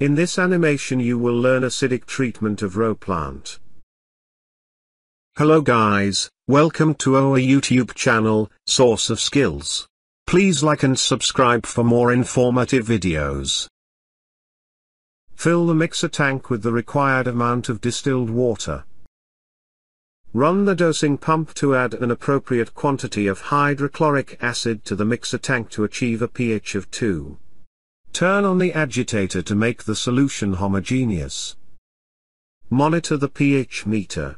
In this animation you will learn acidic treatment of RO plant. Hello guys, welcome to our YouTube channel, Source of Skills. Please like and subscribe for more informative videos. Fill the mixer tank with the required amount of distilled water. Run the dosing pump to add an appropriate quantity of hydrochloric acid to the mixer tank to achieve a pH of 2. Turn on the agitator to make the solution homogeneous. Monitor the pH meter.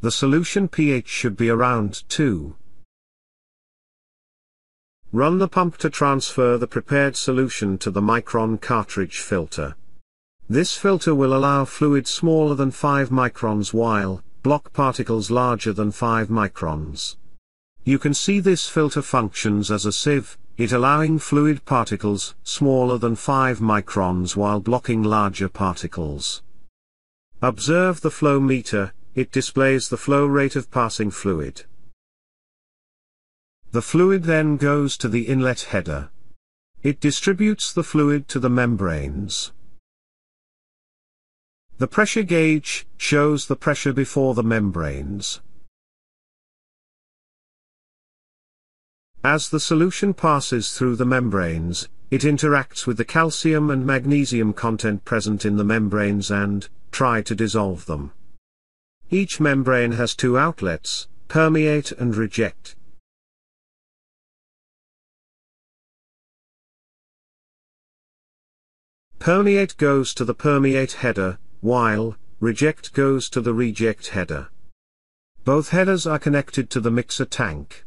The solution pH should be around 2. Run the pump to transfer the prepared solution to the micron cartridge filter. This filter will allow fluid smaller than 5 microns while block particles larger than 5 microns. You can see this filter functions as a sieve, it allowing fluid particles smaller than 5 microns while blocking larger particles. Observe the flow meter, it displays the flow rate of passing fluid. The fluid then goes to the inlet header. It distributes the fluid to the membranes. The pressure gauge shows the pressure before the membranes. As the solution passes through the membranes, it interacts with the calcium and magnesium content present in the membranes and tries to dissolve them. Each membrane has 2 outlets, permeate and reject. Permeate goes to the permeate header, while reject goes to the reject header. Both headers are connected to the mixer tank.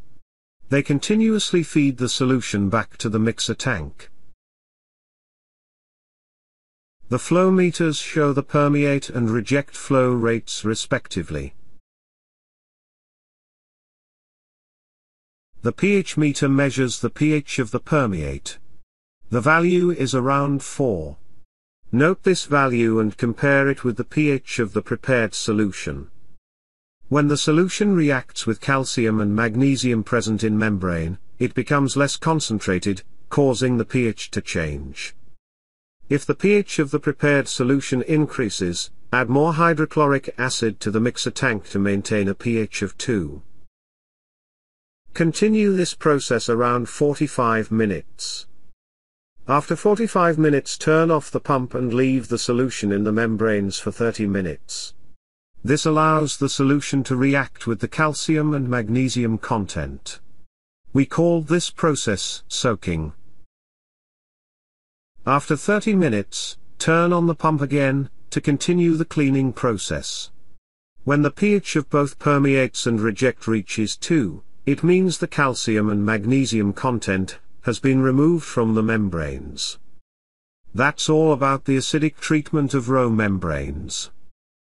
They continuously feed the solution back to the mixer tank. The flow meters show the permeate and reject flow rates respectively. The pH meter measures the pH of the permeate. The value is around 4. Note this value and compare it with the pH of the prepared solution. When the solution reacts with calcium and magnesium present in membrane, it becomes less concentrated, causing the pH to change. If the pH of the prepared solution increases, add more hydrochloric acid to the mixer tank to maintain a pH of 2. Continue this process around 45 minutes. After 45 minutes, turn off the pump and leave the solution in the membranes for 30 minutes. This allows the solution to react with the calcium and magnesium content. We call this process soaking. After 30 minutes, turn on the pump again, to continue the cleaning process. When the pH of both permeates and reject reaches 2, it means the calcium and magnesium content has been removed from the membranes. That's all about the acidic treatment of RO membranes.